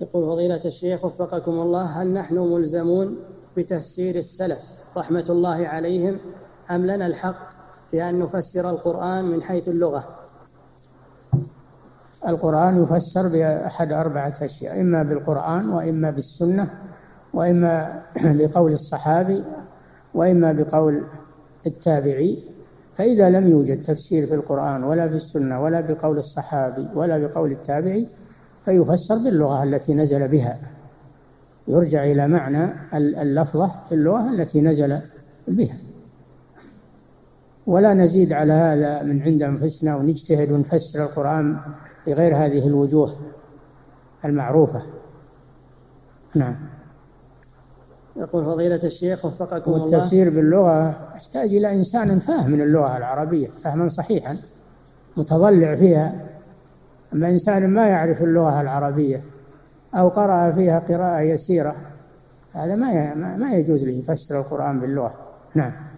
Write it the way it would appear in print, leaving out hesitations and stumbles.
يقول فضيلة الشيخ وفقكم الله، هل نحن ملزمون بتفسير السلف رحمة الله عليهم أم لنا الحق في أن نفسر القرآن من حيث اللغة؟ القرآن يفسر بأحد أربعة أشياء، إما بالقرآن وإما بالسنة وإما بقول الصحابي وإما بقول التابعي. فإذا لم يوجد تفسير في القرآن ولا في السنة ولا بقول الصحابي ولا بقول التابعي فيفسر باللغة التي نزل بها، يرجع إلى معنى اللفظة في اللغة التي نزل بها، ولا نزيد على هذا من عند أنفسنا ونجتهد ونفسر القرآن بغير هذه الوجوه المعروفة. نعم. يقول فضيلة الشيخ وفقكم الله، والتفسير باللغة يحتاج إلى إنسان فاهم من اللغة العربية فهما صحيحا متضلع فيها. أما إنسان ما يعرف اللغة العربية أو قرأ فيها قراءة يسيرة، هذا ما يجوز له يفسر القرآن باللغة. نعم.